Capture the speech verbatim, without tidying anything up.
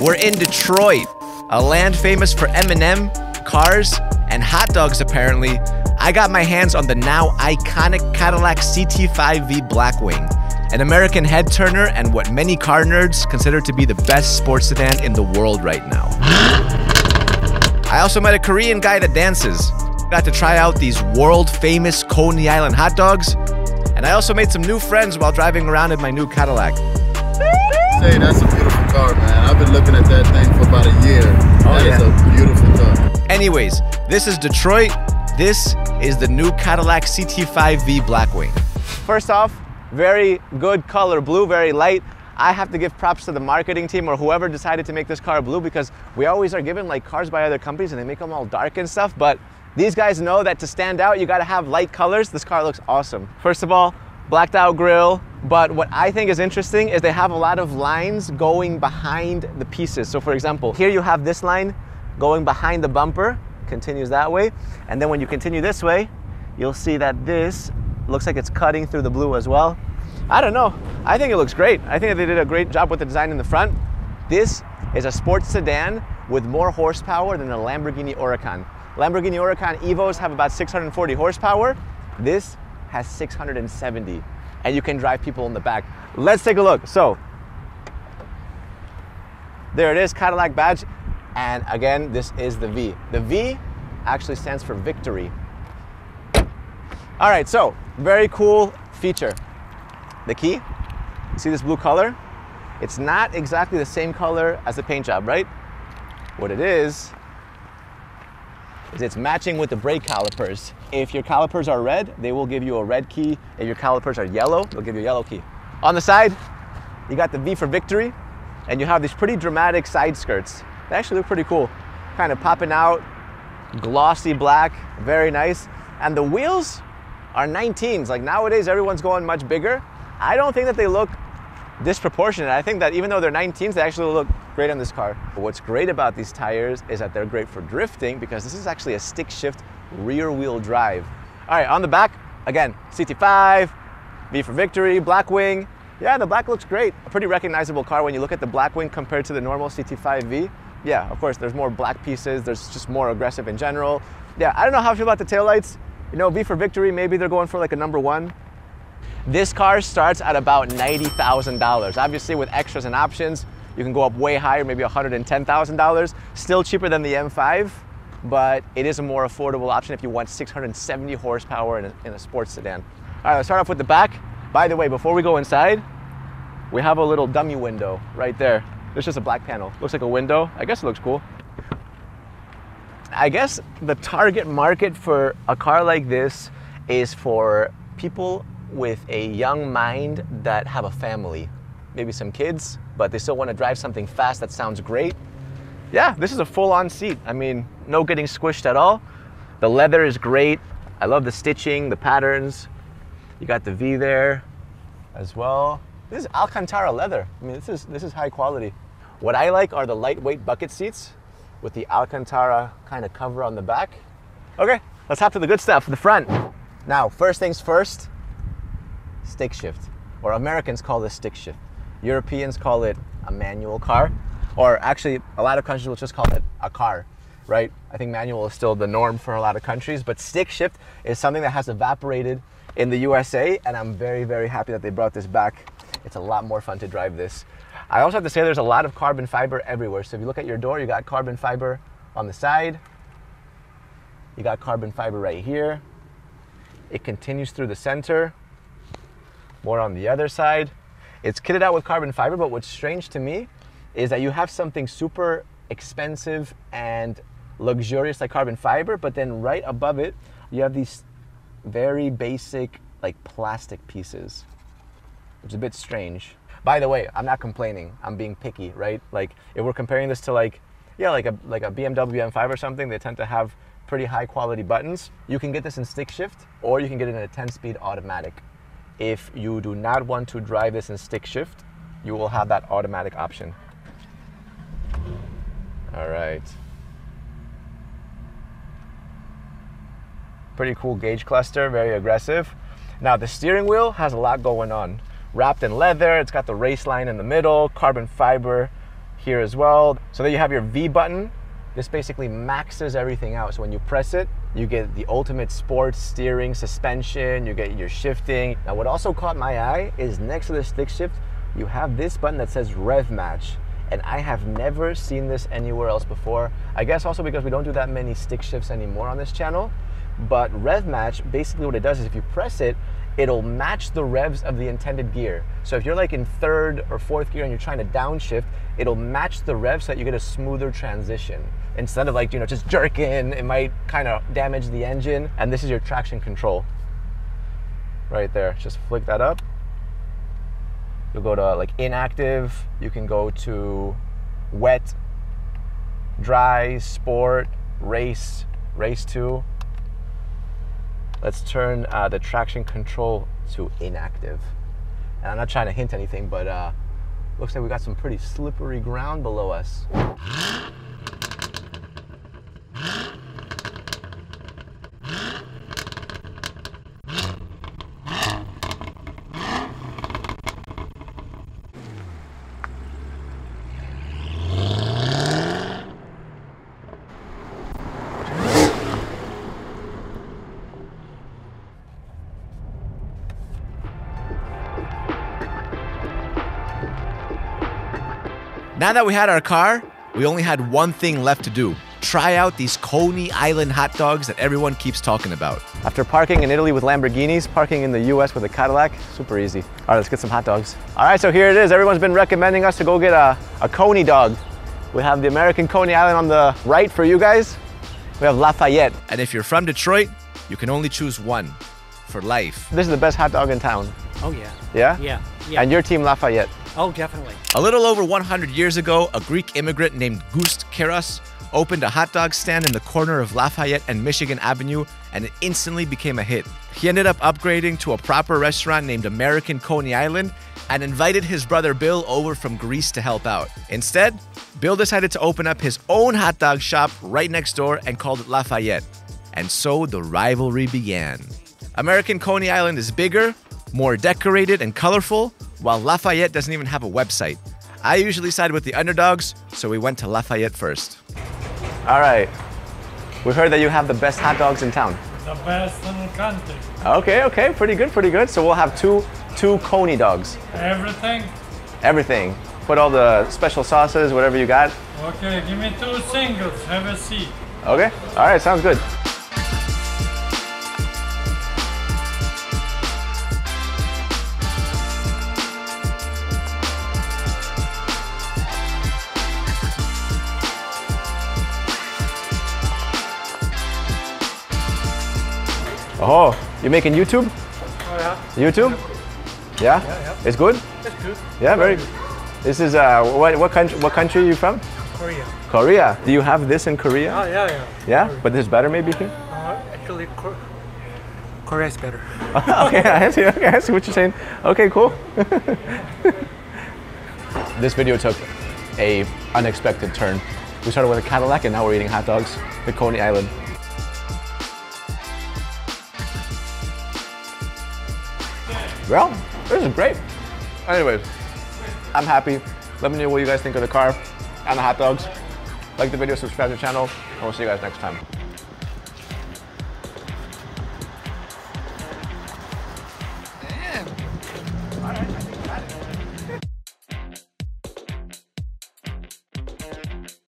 We're in Detroit, a land famous for M and M, cars, and hot dogs apparently. I got my hands on the now iconic Cadillac C T five V Blackwing, an American head turner and what many car nerds consider to be the best sports sedan in the world right now. I also met a Korean guy that dances, got to try out these world famous Coney Island hot dogs, and I also made some new friends while driving around in my new Cadillac. Hey, that's a beautiful car, man. I've been looking at that thing for about a year. Oh, that yeah. is a beautiful car. Anyways, this is Detroit. This is the new Cadillac C T five V Blackwing. First off, very good color blue, very light. I have to give props to the marketing team or whoever decided to make this car blue, because we always are given like cars by other companies and they make them all dark and stuff, but these guys know that to stand out, you gotta have light colors. This car looks awesome. First of all, blacked out grille, but what I think is interesting is they have a lot of lines going behind the pieces. So for example, here you have this line going behind the bumper, continues that way, and then when you continue this way, you'll see that this looks like it's cutting through the blue as well. I don't know, I think it looks great. I think they did a great job with the design in the front. This is a sports sedan with more horsepower than the Lamborghini Huracán. Lamborghini Huracán Evos have about six hundred forty horsepower. This has six hundred seventy, and you can drive people in the back. Let's take a look. So there it is, Cadillac badge, and again, this is the V. The V actually stands for victory. All right, so very cool feature. The key, see this blue color? It's not exactly the same color as the paint job, right? What it is, is it's matching with the brake calipers. If your calipers are red, they will give you a red key. If your calipers are yellow, they'll give you a yellow key. On the side, you got the V for victory, and you have these pretty dramatic side skirts. They actually look pretty cool. Kind of popping out, glossy black, very nice. And the wheels are nineteens. Like nowadays, everyone's going much bigger. I don't think that they look disproportionate. I think that even though they're nineteens, they actually look great on this car. But what's great about these tires is that they're great for drifting, because this is actually a stick shift rear wheel drive. All right, on the back, again, C T five, V for victory, Blackwing. Yeah, the black looks great. A pretty recognizable car when you look at the Blackwing compared to the normal C T five V. Yeah, of course, there's more black pieces. There's just more aggressive in general. Yeah, I don't know how I feel about the taillights. You know, V for victory, maybe they're going for like a number one. This car starts at about ninety thousand dollars. Obviously, with extras and options, you can go up way higher, maybe one hundred ten thousand dollars. Still cheaper than the M five, but it is a more affordable option if you want six hundred seventy horsepower in a, in a sports sedan. All right, let's start off with the back. By the way, before we go inside, we have a little dummy window right there. It's just a black panel. Looks like a window. I guess it looks cool. I guess the target market for a car like this is for people with a young mind that have a family, maybe some kids, but they still want to drive something fast that sounds great. Yeah, this is a full-on seat. I mean, no getting squished at all. The leather is great. I love the stitching, the patterns. You got the V there as well. This is Alcantara leather. I mean, this is, this is high quality. What I like are the lightweight bucket seats with the Alcantara kind of cover on the back. Okay, let's hop to the good stuff, the front. Now, first things first, stick shift, or Americans call this stick shift. Europeans call it a manual car, or actually a lot of countries will just call it a car, right? I think manual is still the norm for a lot of countries, but stick shift is something that has evaporated in the U S A, and I'm very, very happy that they brought this back. It's a lot more fun to drive this. I also have to say there's a lot of carbon fiber everywhere. So if you look at your door, you got carbon fiber on the side. You got carbon fiber right here. It continues through the center. More on the other side. It's kitted out with carbon fiber, but what's strange to me is that you have something super expensive and luxurious like carbon fiber, but then right above it, you have these very basic like plastic pieces, which is a bit strange. By the way, I'm not complaining. I'm being picky, right? Like if we're comparing this to like, yeah, like a, like a B M W M five or something, they tend to have pretty high quality buttons. You can get this in stick shift, or you can get it in a ten speed automatic. If you do not want to drive this in stick shift, you will have that automatic option. All right. Pretty cool gauge cluster, very aggressive. Now the steering wheel has a lot going on. Wrapped in leather, it's got the race line in the middle, carbon fiber here as well. So there you have your V button. This basically maxes everything out. So when you press it, you get the ultimate sports steering, suspension, you get your shifting. Now what also caught my eye is next to the stick shift, you have this button that says rev match. And I have never seen this anywhere else before. I guess also because we don't do that many stick shifts anymore on this channel. But rev match, basically what it does is if you press it, it'll match the revs of the intended gear. So if you're like in third or fourth gear and you're trying to downshift, it'll match the revs so that you get a smoother transition. Instead of like, you know, just jerking, it might kind of damage the engine. And this is your traction control. Right there, just flick that up. You'll go to like inactive, you can go to wet, dry, sport, race, race two. Let's turn uh, the traction control to inactive. And I'm not trying to hint anything, but uh, looks like we got some pretty slippery ground below us. Now that we had our car, we only had one thing left to do. Try out these Coney Island hot dogs that everyone keeps talking about. After parking in Italy with Lamborghinis, parking in the U S with a Cadillac, super easy. All right, let's get some hot dogs. All right, so here it is. Everyone's been recommending us to go get a, a Coney dog. We have the American Coney Island on the right for you guys. We have Lafayette. And if you're from Detroit, you can only choose one for life. This is the best hot dog in town. Oh yeah. Yeah? Yeah. Yeah. And your team Lafayette. Oh, definitely. A little over one hundred years ago, a Greek immigrant named Gust Keras opened a hot dog stand in the corner of Lafayette and Michigan Avenue, and it instantly became a hit. He ended up upgrading to a proper restaurant named American Coney Island and invited his brother Bill over from Greece to help out. Instead, Bill decided to open up his own hot dog shop right next door and called it Lafayette. And so the rivalry began. American Coney Island is bigger, more decorated and colorful, while Lafayette doesn't even have a website. I usually side with the underdogs, so we went to Lafayette first. All right. We heard that you have the best hot dogs in town. The best in the country. Okay, okay, pretty good, pretty good. So we'll have two, two Coney dogs. Everything? Everything. Put all the special sauces, whatever you got. Okay, give me two singles, have a seat. Okay, all right, sounds good. Oh, you're making YouTube? Oh yeah. YouTube? Yeah? Yeah, yeah. It's good? It's good. Yeah, very good. This is, uh, what, what, country, what country are you from? Korea. Korea? Do you have this in Korea? Oh, yeah, yeah. Yeah? Korea. But this is better maybe here? Uh, actually, Cor Korea is better. Okay, I see, okay, I see what you're saying. Okay, cool. This video took a unexpected turn. We started with a Cadillac and now we're eating hot dogs at Coney Island. Well, this is great. Anyways, I'm happy. Let me know what you guys think of the car and the hot dogs. Like the video, subscribe to the channel, and we'll see you guys next time.